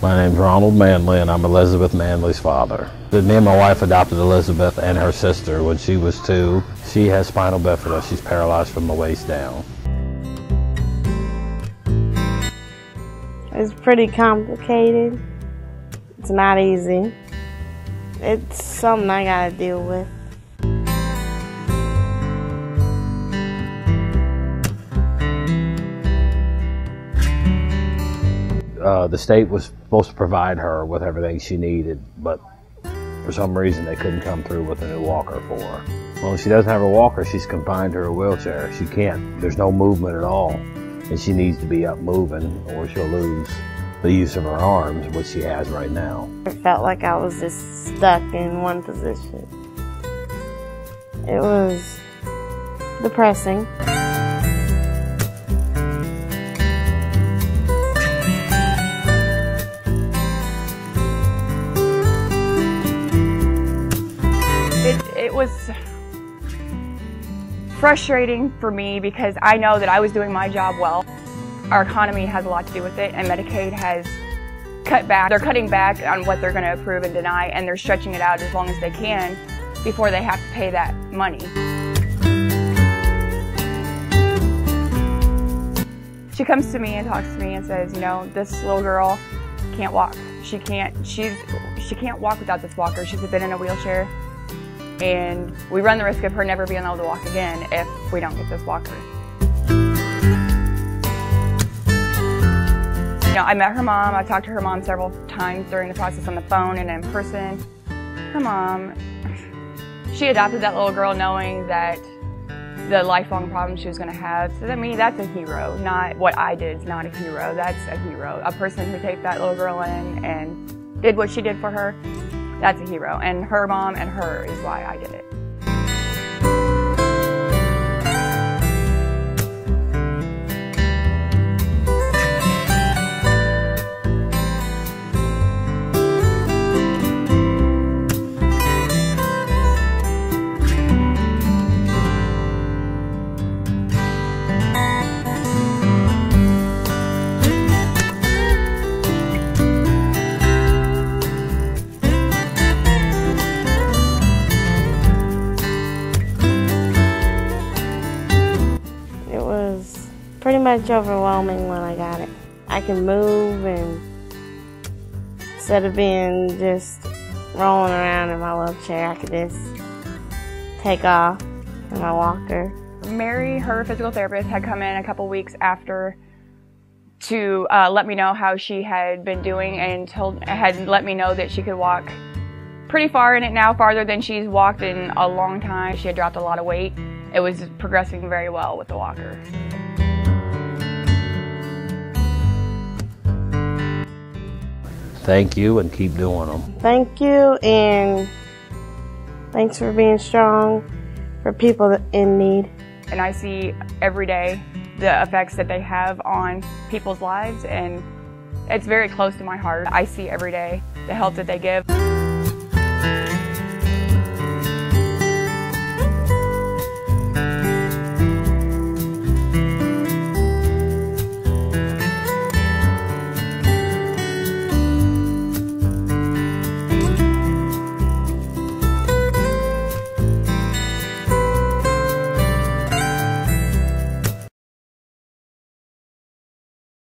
My name's Ronald Manley, and I'm Elizabeth Manley's father. Me and my wife adopted Elizabeth and her sister when she was 2. She has spinal bifida. She's paralyzed from the waist down. It's pretty complicated. It's not easy. It's something I gotta deal with. The state was supposed to provide her with everything she needed, but for some reason they couldn't come through with a new walker for her. Well, if she doesn't have a walker, she's confined to her wheelchair. She can't. There's no movement at all, and she needs to be up moving or she'll lose the use of her arms, which she has right now. It felt like I was just stuck in one position. It was depressing. It was frustrating for me because I know that I was doing my job well. Our economy has a lot to do with it, and Medicaid has cut back. They're cutting back on what they're going to approve and deny, and they're stretching it out as long as they can before they have to pay that money. She comes to me and talks to me and says, you know, this little girl can't walk. She can't walk without this walker. She's been in a wheelchair. And we run the risk of her never being able to walk again if we don't get this walker. You know, I met her mom. I talked to her mom several times during the process on the phone and in person. Her mom, she adopted that little girl knowing that the lifelong problem she was going to have. So to me, that's a hero. Not what I did is not a hero. That's a hero. A person who takes that little girl in and did what she did for her. That's a hero, and her mom and her is why I did it. Pretty much overwhelming when I got it. I can move, and instead of being just rolling around in my wheelchair, I could just take off in my walker. Mary, her physical therapist, had come in a couple weeks after to let me know how she had been doing and had let me know that she could walk pretty far in it now, farther than she's walked in a long time. She had dropped a lot of weight. It was progressing very well with the walker. Thank you, and keep doing them. Thank you, and thanks for being strong for people in need. And I see every day the effects that they have on people's lives, and it's very close to my heart. I see every day the help that they give.